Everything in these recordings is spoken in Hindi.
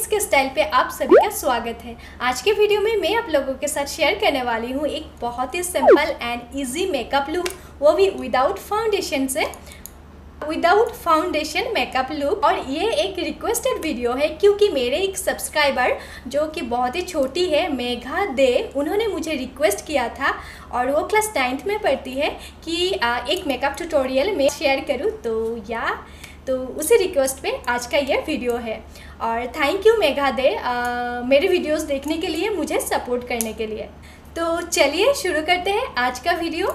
मेस के स्टाइल पे आप सभी का स्वागत है। आज के वीडियो में मैं आप लोगों के साथ शेयर करने वाली हूँ एक बहुत ही simple and easy makeup look, वो भी विदाउट फाउंडेशन मेकअप लुक। और ये एक रिक्वेस्टेड वीडियो है क्योंकि मेरे एक सब्सक्राइबर जो कि बहुत ही छोटी है, मेघा दे, उन्होंने मुझे रिक्वेस्ट किया था और वो क्लास 9th में पढ़ती है कि एक मेकअप ट्यूटोरियल में शेयर करूँ, तो उसी रिक्वेस्ट पे आज का ये वीडियो है। और थैंक यू मेघा दे मेरे वीडियोस देखने के लिए, मुझे सपोर्ट करने के लिए। तो चलिए शुरू करते हैं आज का वीडियो।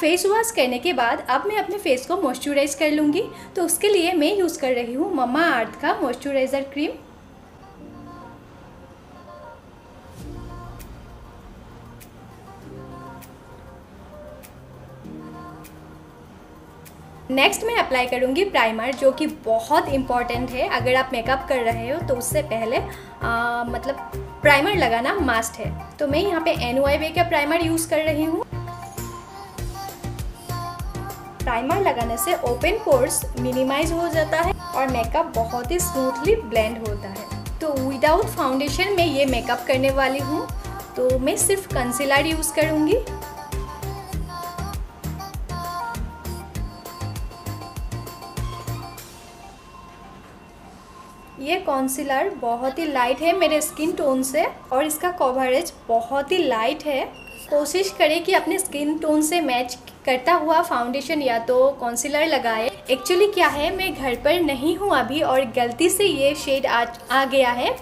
फेस वॉश करने के बाद अब मैं अपने फेस को मॉइस्चराइज कर लूँगी, तो उसके लिए मैं यूज़ कर रही हूँ ममा अर्थ का मॉइस्चराइज़र क्रीम। नेक्स्ट मैं अप्लाई करूँगी प्राइमर, जो कि बहुत इम्पॉर्टेंट है। अगर आप मेकअप कर रहे हो तो उससे पहले मतलब प्राइमर लगाना मस्ट है। तो मैं यहाँ पे NYB का प्राइमर यूज़ कर रही हूँ। प्राइमर लगाने से ओपन पोर्स मिनिमाइज हो जाता है और मेकअप बहुत ही स्मूथली ब्लेंड होता है। तो विदाउट फाउंडेशन में ये मेकअप करने वाली हूँ, तो मैं सिर्फ कंसीलर यूज़ करूँगी। ये कॉन्सीलर बहुत ही लाइट है मेरे स्किन टोन से और इसका कवरेज बहुत ही लाइट है। कोशिश करें कि अपने स्किन टोन से मैच करता हुआ फाउंडेशन या तो कॉन्सीलर लगाएं। एक्चुअली क्या है, मैं घर पर नहीं हूँ अभी और गलती से ये शेड आ गया है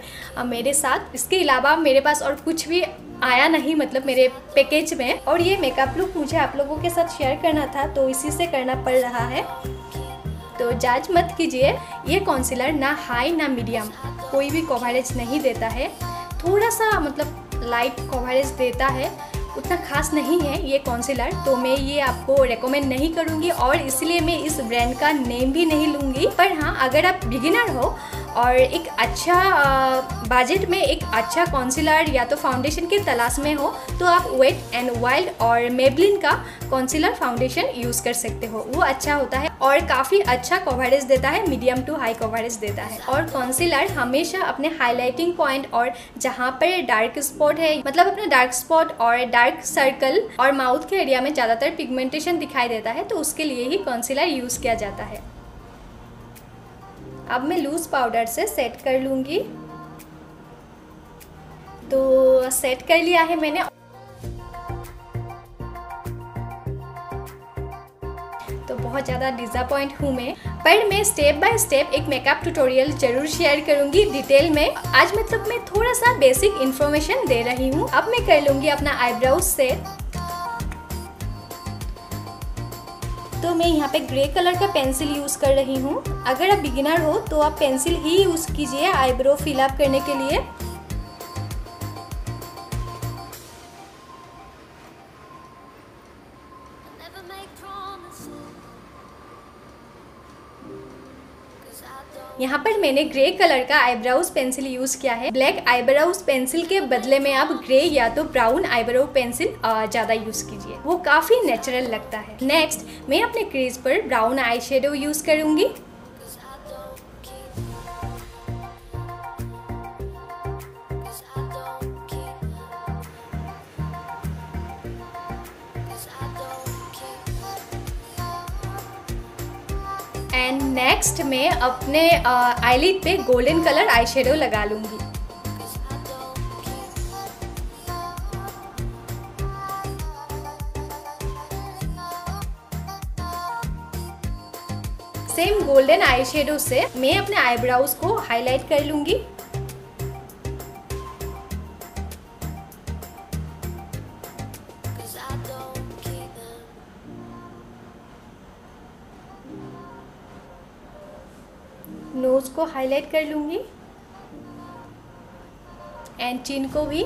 मेरे साथ। इसके अलावा मेरे पास और कुछ भी आया नहीं, मतलब मेरे पैकेज में। और ये मेकअप लुक मुझे आप लोगों के साथ शेयर करना था, तो इसी से करना पड़ रहा है। तो जांच मत कीजिए, ये कॉन्सीलर ना हाई ना मीडियम कोई भी कवरेज नहीं देता है। थोड़ा सा मतलब लाइट कवरेज देता है, उतना खास नहीं है ये कॉन्सीलर। तो मैं ये आपको रेकमेंड नहीं करूँगी और इसलिए मैं इस ब्रांड का नेम भी नहीं लूँगी। पर हाँ, अगर आप बिगिनर हो और एक अच्छा बजट में एक अच्छा कॉन्सीलर या तो फाउंडेशन की तलाश में हो, तो आप वेट एंड वाइल्ड और मेबलिन का कॉन्सीलर फाउंडेशन यूज़ कर सकते हो। वो अच्छा होता है और काफ़ी अच्छा कवरेज देता है, मीडियम टू हाई कवरेज देता है। और कॉन्सीलर हमेशा अपने हाईलाइटिंग पॉइंट और जहाँ पर डार्क स्पॉट है, मतलब अपने डार्क स्पॉट और डार्क सर्कल और माउथ के एरिया में ज़्यादातर पिगमेंटेशन दिखाई देता है, तो उसके लिए ही कॉन्सीलर यूज़ किया जाता है। अब मैं लूज पाउडर से सेट कर लूँगी। तो सेट कर लिया है मैंने। तो बहुत ज़्यादा डिसअपॉइंट हूँ मैं, पर मैं स्टेप बाय स्टेप एक मेकअप ट्यूटोरियल जरूर शेयर करूँगी डिटेल में। आज मतलब मैं थोड़ा सा बेसिक इन्फॉर्मेशन दे रही हूँ। अब मैं कर लूँगी अपना आईब्रोज सेट। तो मैं यहाँ पे ग्रे कलर का पेंसिल यूज़ कर रही हूँ। अगर आप बिगिनर हो तो आप पेंसिल ही यूज़ कीजिए आईब्रो फिल अप करने के लिए। यहाँ पर मैंने ग्रे कलर का आईब्राउज पेंसिल यूज़ किया है। ब्लैक आईब्राउज पेंसिल के बदले में आप ग्रे या तो ब्राउन आईब्रो पेंसिल ज़्यादा यूज़ कीजिए, वो काफ़ी नेचुरल लगता है। नेक्स्ट मैं अपने क्रीज पर ब्राउन आई शेडो यूज़ करूँगी। एंड नेक्स्ट मैं अपने आईलिड पे गोल्डन कलर आई शेडो लगा लूँगी। सेम गोल्डन आई शेडो से मैं अपने आईब्राउज को हाईलाइट कर लूँगी। नोज को हाईलाइट कर लूँगी एंड चिन को भी।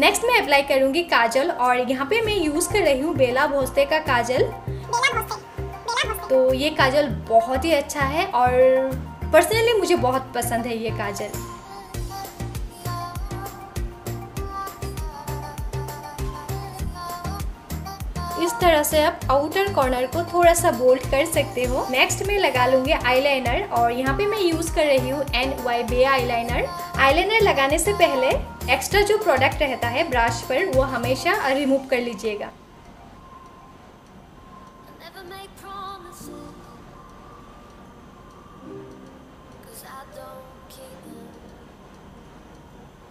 नेक्स्ट मैं अप्लाई करूँगी काजल, और यहाँ पे मैं यूज़ कर रही हूँ बेला भोस्ते का काजल। तो ये काजल बहुत ही अच्छा है और पर्सनली मुझे बहुत पसंद है ये काजल। इस तरह से आप आउटर कॉर्नर को थोड़ा सा बोल्ड कर सकते हो। नेक्स्ट मैं लगा लूंगी आईलाइनर और यहाँ पे मैं यूज कर रही हूँ NYB आईलाइनर। आईलाइनर लगाने से पहले एक्स्ट्रा जो प्रोडक्ट रहता है ब्रश पर वो हमेशा रिमूव कर लीजिएगा।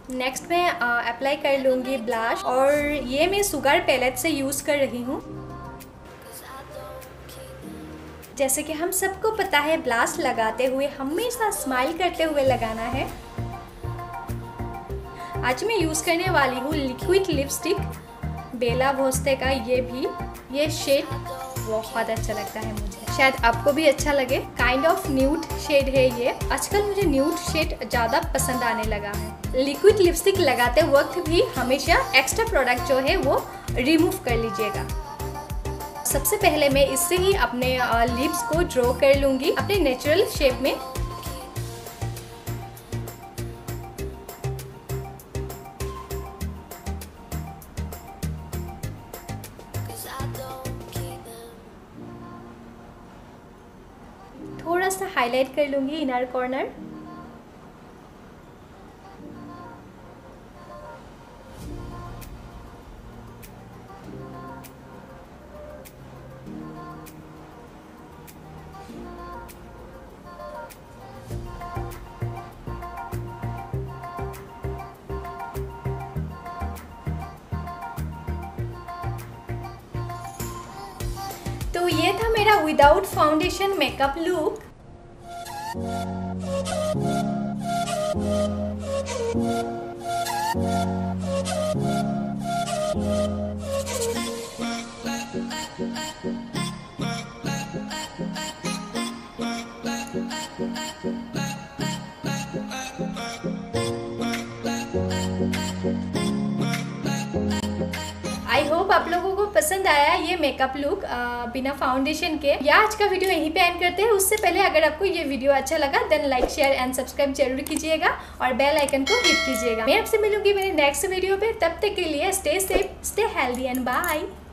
नेक्स्ट मैं अप्लाई कर लूँगी ब्लश और ये मैं शुगर पैलेट से यूज़ कर रही हूँ। जैसे कि हम सबको पता है ब्लश लगाते हुए हमेशा स्माइल करते हुए लगाना है। आज मैं यूज़ करने वाली हूँ लिक्विड लिपस्टिक बेला वोस्ते का। ये शेड बहुत अच्छा लगता है मुझे, शायद आपको भी अच्छा लगे। काइंड ऑफ न्यूड शेड है ये। आजकल मुझे न्यूड शेड ज़्यादा पसंद आने लगा है। लिक्विड लिपस्टिक लगाते वक्त भी हमेशा एक्स्ट्रा प्रोडक्ट जो है वो रिमूव कर लीजिएगा। सबसे पहले मैं इससे ही अपने लिप्स को ड्रॉ कर लूँगी अपने नेचुरल शेप में। थोड़ा सा हाईलाइट कर लूंगी इनर कॉर्नर। तो ये था मेरा without foundation makeup look. I hope आप लोगों को पसंद आया ये मेकअप लुक बिना फाउंडेशन के। या आज का वीडियो यहीं पे एंड करते हैं। उससे पहले अगर आपको ये वीडियो अच्छा लगा then like share and subscribe जरूर कीजिएगा और बेल आइकन को हिट कीजिएगा। मैं आपसे मिलूंगी मेरे नेक्स्ट वीडियो पे। तब तक के लिए stay safe, stay healthy and bye.